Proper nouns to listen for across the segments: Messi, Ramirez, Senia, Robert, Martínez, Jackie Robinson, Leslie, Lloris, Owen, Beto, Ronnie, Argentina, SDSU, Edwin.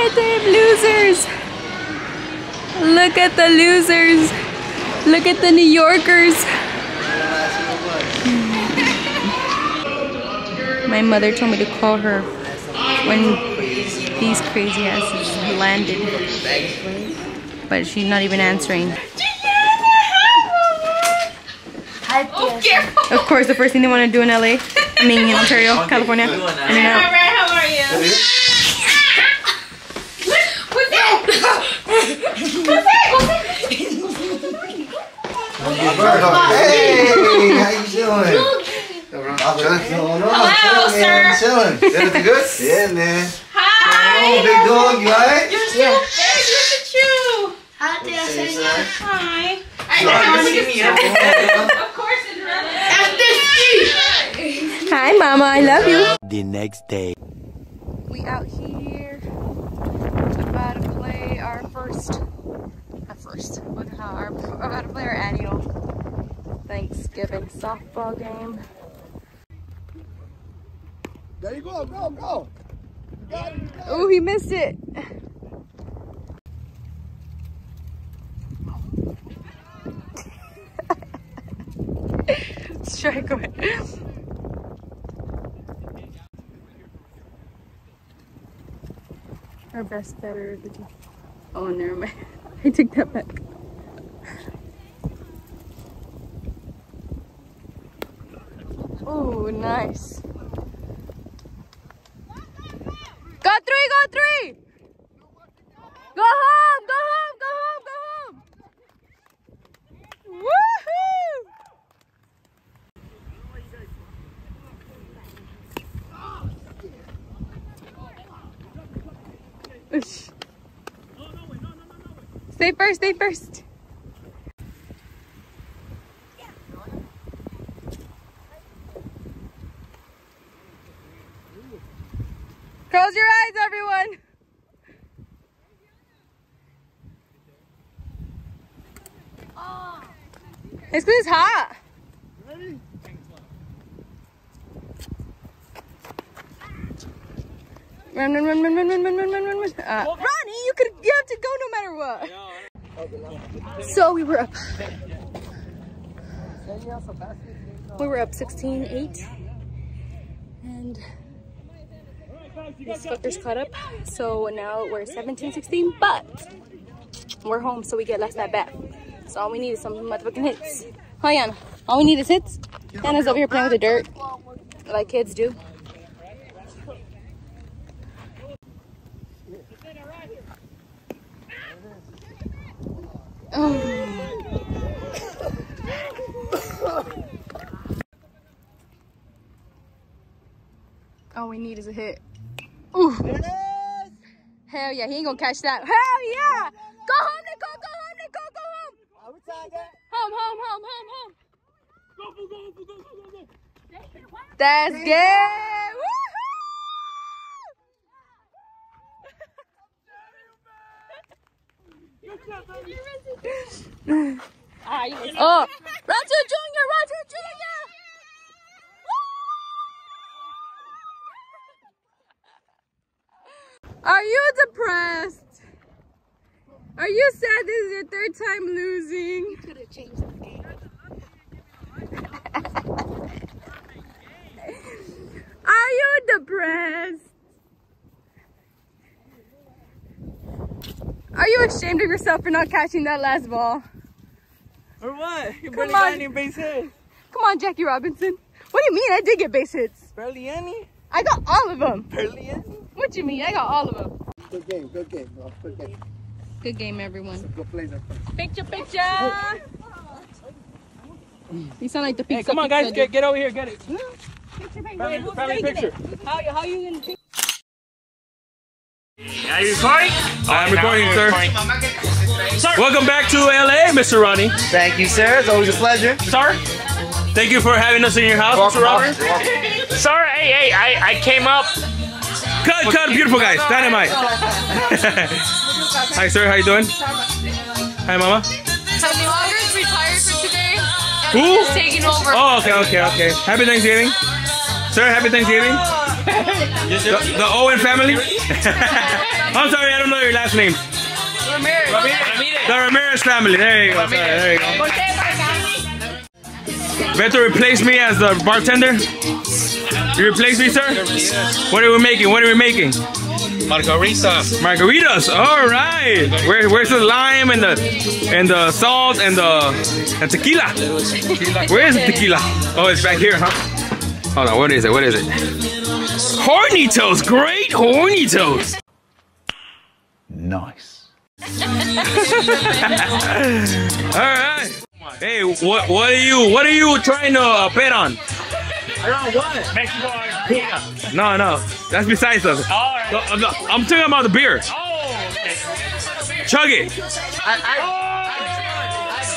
at them, losers! Look at the losers! Look at the New Yorkers! My mother told me to call her when these crazy asses landed, but she's not even answering. Of course, the first thing they want to do in LA, I mean in Ontario, California, In and Out. Robert, how are you? What's that? Hey, how you doing? Hello, sir. Chilling. Everything good? Yeah, man. Hi. Big dog, you alright? You're still up there. Look at you. Hi, there, Senia. Hi. Of course, it's relevant. Hi, Mama. I love you. The next day. We out here. About to play our first. About to play our annual Thanksgiving softball game. There you go, go, go! Oh, he missed it! Strike away. Our best batter of the team. Oh, never mind. I took that back. Oh, nice. Go three! Go home! Woohoo! Stay first! Close your eyes, everyone! Oh. It's because it's hot! Ready? Run. Ronnie, you have to go no matter what! So we were up. We were up 16-8. And these fuckers caught up, so now we're 17-16, but we're home, so we get last at bat. So all we need is some motherfucking hits. Hi, Anna. All we need is hits. Anna's over here playing with the dirt, like kids do. All we need is a hit. Ooh. Hell yeah, he ain't gonna catch that. Hell yeah! Go home, Nicole! Home! Go! That's good! Woohoo! Oh! Roger Junior! Are you depressed? Are you sad this is your third time losing? You could have changed the game. Are you depressed? Are you ashamed of yourself for not catching that last ball? Or what? You barely got any base hits. Come on, Jackie Robinson. What do you mean? I did get base hits. Barely any? I got all of them. Barely any? What you mean? I got all of them. Good game, bro. Good game, everyone. Good play, picture. You sound like the pizza. Hey, come on, guys, get over here, get it. Family picture. How you in the picture? Are you recording? I'm recording, sir. Welcome back to LA, Mr. Ronnie. Thank you, sir. It's always a pleasure. Sir, thank you for having us in your house, Mr. Robert. Sir, hey, I came up. Cut, beautiful guys, dynamite. Hi sir, how you doing? Hi mama. Happy Walker's retired for today. Who? Taking over. Oh, okay. Happy Thanksgiving. Sir, happy Thanksgiving. The Owen family? I'm sorry, I don't know your last name. Ramirez. The Ramirez family. There you go. Sorry, there you go. Beto replaced me as the bartender. You replaced me, sir? What are we making? What are we making? Margaritas. Margaritas. All right. Where's the lime and the salt and the tequila? Where is the tequila? Oh, it's back here, huh? Hold on. What is it? What is it? Horny toast. Great horny toast. Nice. All right. Hey, what are you trying to bet on? Around what? Mexico, Argentina. No, no, that's besides us. All right. I'm talking about the beer. Oh, okay. Chug it. I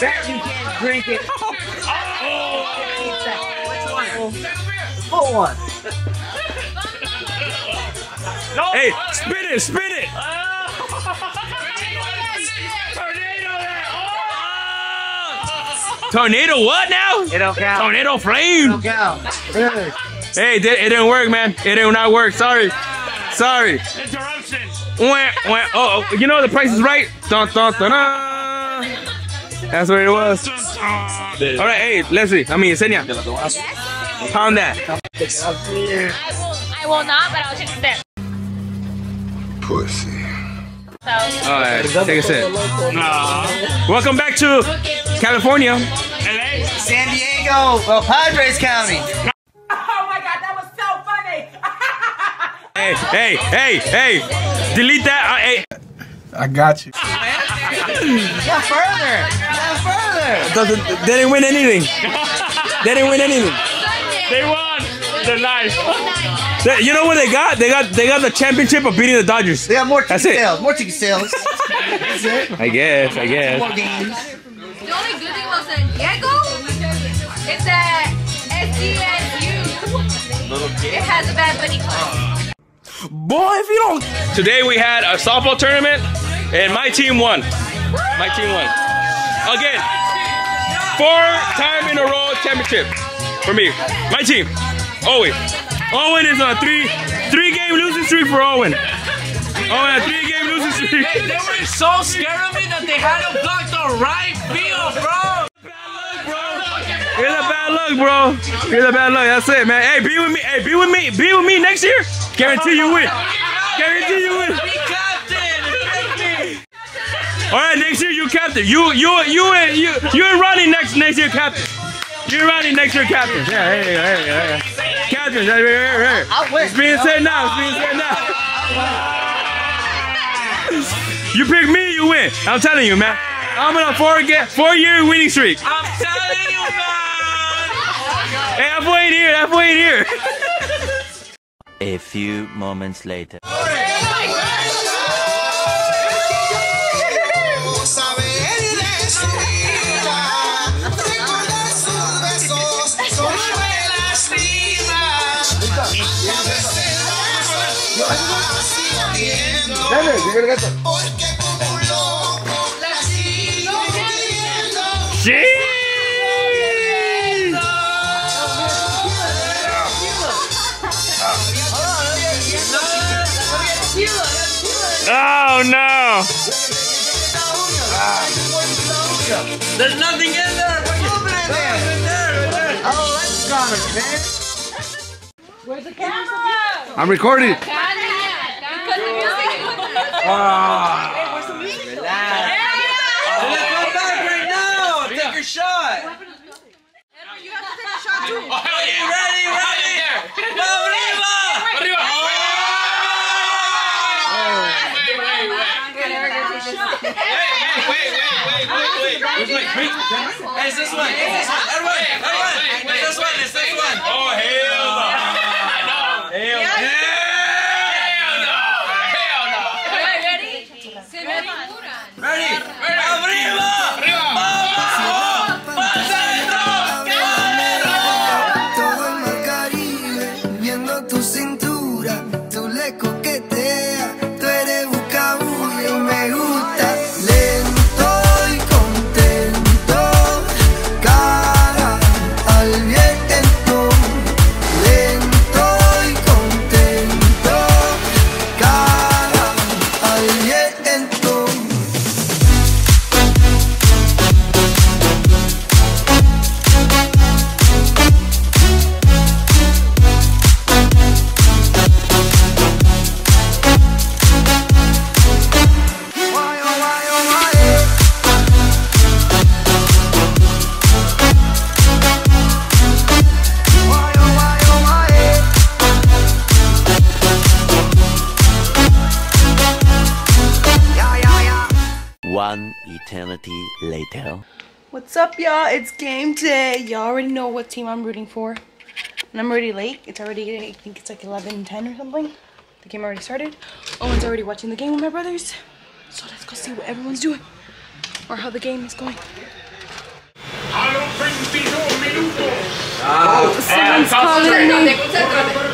bet you can't drink it. Oh, oh. Full one. No. Hey, spit it, spit it. Tornado what now? It don't count. Tornado flame. It don't count. Hey, it didn't work, man. It did not work. Sorry. Sorry. Interruption. Oh, you know The Price is Right. Dun, dun, dun, dun. That's what it was. All right, hey, Leslie. I mean, Senia. Pound that. I will not, but I'll take a sip. Pussy. All right, take a sip. Welcome back to California. LA. San Diego. Well, Padres County. Oh my God, that was so funny. Hey. Delete that. I got you. Not further. Not further. They didn't win anything. They didn't win anything. They won the life. You know what they got? They got the championship of beating the Dodgers. They got more ticket sales. More ticket sales. That's it. I guess. More games. The only good thing about San Diego is that SDSU, it has a Bad Bunny club. Boy, if you don't... Today we had a softball tournament, and my team won. My team won. Again, 4 times in a row championship for me. My team, Owen. Owen is on a three-game losing streak for Owen. Owen, a 3-game losing streak. They were so scared of me that they had to block the right field, bro. It's a bad luck, bro. It's a bad luck. That's it, man. Hey, be with me. Hey, be with me. Be with me next year. Guarantee you win. Guarantee you win. All right, next year you captain. You and Ronnie next year captain. You and Ronnie next year captain. Yeah, hey. Captain, right. It's being said now. It's being said now. You pick me, you win. I'm telling you, man. I'm on a 4-year winning streak. I'm telling you, man. Hey, I'm waiting here. I'm waiting here. A few moments later. Dale, llega el gato. ¡Sí! Oh no! There's nothing in there! Oh, that's garbage, man! Where's the camera? I'm recording! Hey, where's the music? Relax. Come back right now. Take your shot. Edwin, you have to take a shot too. Oh, yeah. Ready. No, arriba. Arriba. Wait. It's this one. Edwin. It's this one. Oh, hell no. reality later. What's up, y'all? It's game day. Y'all already know what team I'm rooting for. And I'm already late. It's already getting, I think it's like 11:10 or something. The game already started. Owen's already watching the game with my brothers. So let's go see what everyone's doing or how the game is going. Someone's calling me.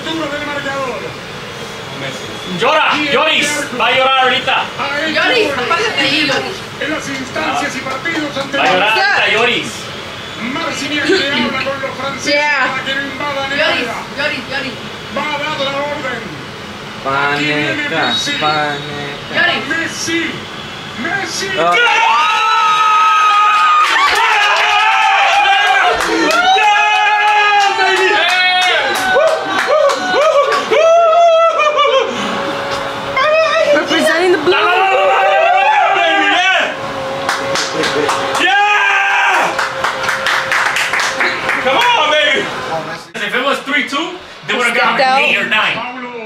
Llora, Lloris, va a llorar ahorita. Lloris, apágate ahí, Lloris. En las instancias y partidos anteriores. Va a llorar hasta Lloris. Martínez le habla con los franceses para que no invadan el área. Lloris, Lloris. Va a dar la orden. Aquí viene Messi. Lloris. Messi. Messi.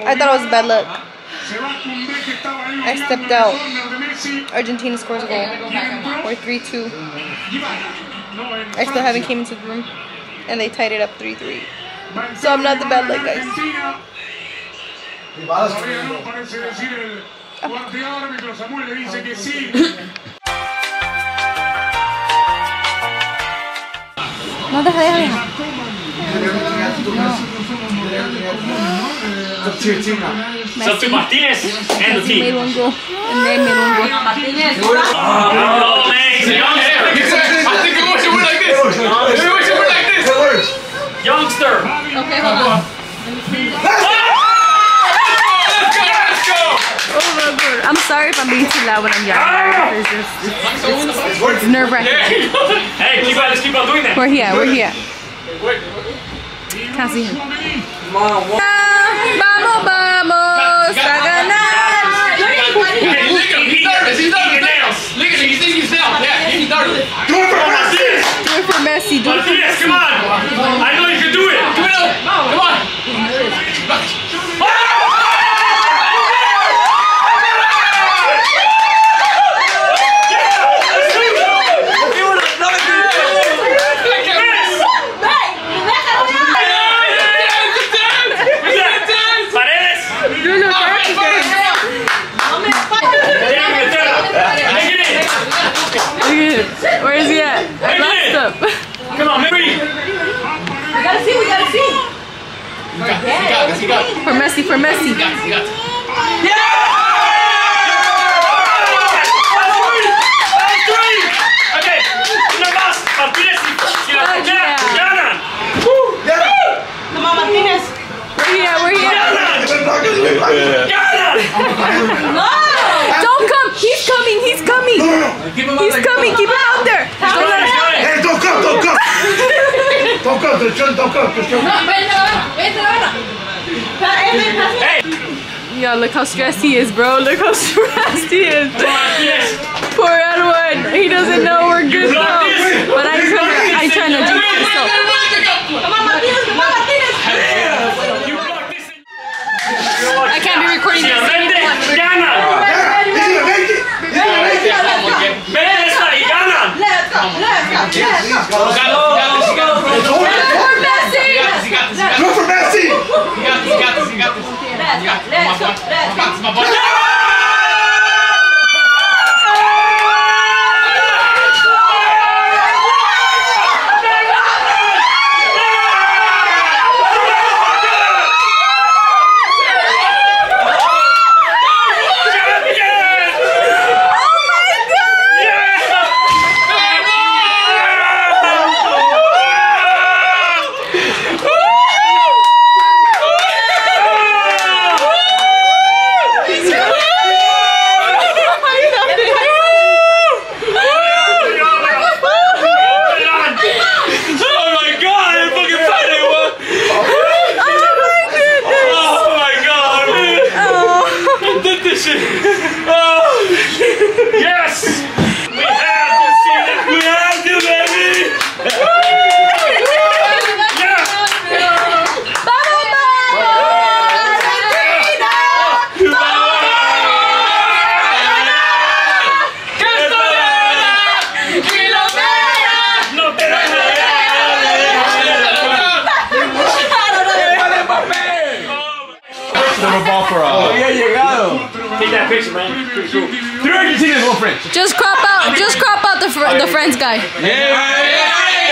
I thought it was bad luck. I stepped out. Argentina scores a goal. Or 3-2. I still haven't came into the room. And they tied it up 3-3. So I'm not the bad luck, guys. So to Martínez and the team. And they made one goal. Martínez. Oh, man. I think it should work like this. It should work like this. It works. Youngster. Okay, hold on. Let's go. Let's go. Oh, my God. I'm sorry if I'm being too loud when I'm yelling. It's nerve-wracking. Hey, keep on doing that. We're here. We're here. Can't see him. Vamos, vamos, a ganar. Do it for Messi. Do it for Messi. Martínez, come on. I know you can do it. Come on. Come on. Where is he at? I lost him. Come on, Mary. We gotta see. We gotta see. You got this. For Messi. For Messi. You got this. Yeah! That's three. Okay. Una más. Martínez. Come on, Martínez. We're here. No! Don't come. He's coming. He's coming. Keep him out there. Hey, don't come. Don't come. Hey. Yo, look how stressed he is, bro. Poor Edwin. He doesn't know we're good now. But I try not to do it myself. I can't be recording this. Let's go. Take that picture, man. Pretty cool. Three Argentinians, one French. Just crop out the French guy. Yeah.